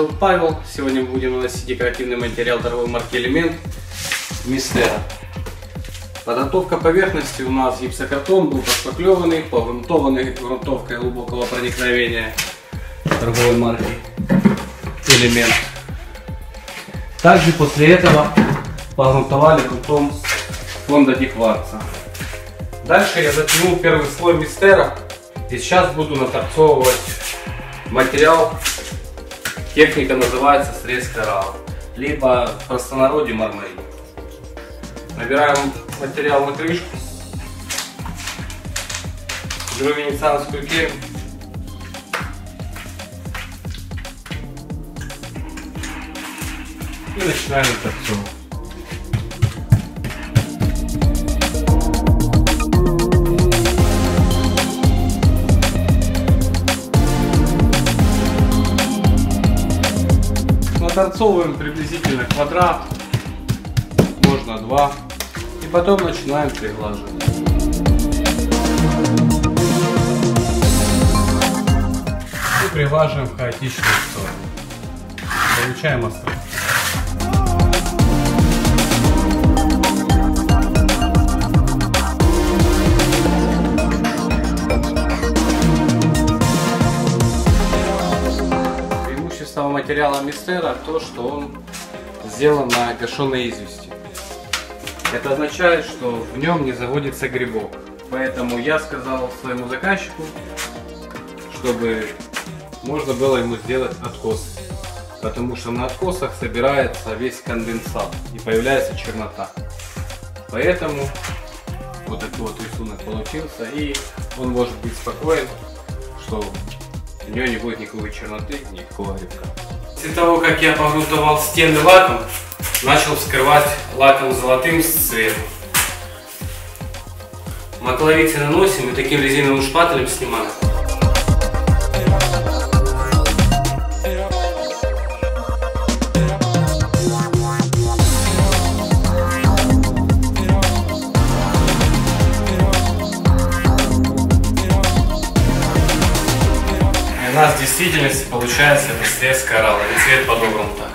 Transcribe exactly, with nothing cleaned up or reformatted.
зовут Павел. Сегодня будем наносить декоративный материал торговой марки Элемент Мистера. Подготовка поверхности у нас гипсокартон, был пошпаклеванный, погрунтованный грунтовкой глубокого проникновения торговой марки Элемент. Также после этого погрунтовали грунтом фонда Ди Кварца. Дальше я затянул первый слой Мистера и сейчас буду наторцовывать материал. Техника называется срез коралла, либо в простонародье мармей. Набираем материал на крышку, беру венецианскую кельм, и начинаем наторцовывать. Наторцовываем приблизительно квадрат, можно два, и потом начинаем приглаживать. И приглаживаем в хаотичную сторону. Получаем остроту. Материала Мистера то, что он сделан на гашеной извести. Это означает, что в нем не заводится грибок. Поэтому я сказал своему заказчику, чтобы можно было ему сделать откос, потому что на откосах собирается весь конденсат и появляется чернота. Поэтому вот такой вот рисунок получился, и он может быть спокоен, что у нее не будет никакой черноты, никакого грибка. После того, как я погрунтовал стены лаком, начал вскрывать лаком золотым цветом. Макловицы наносим и таким резиновым шпателем снимаем. У нас в действительности получается это срез коралла и цвет подогрунта.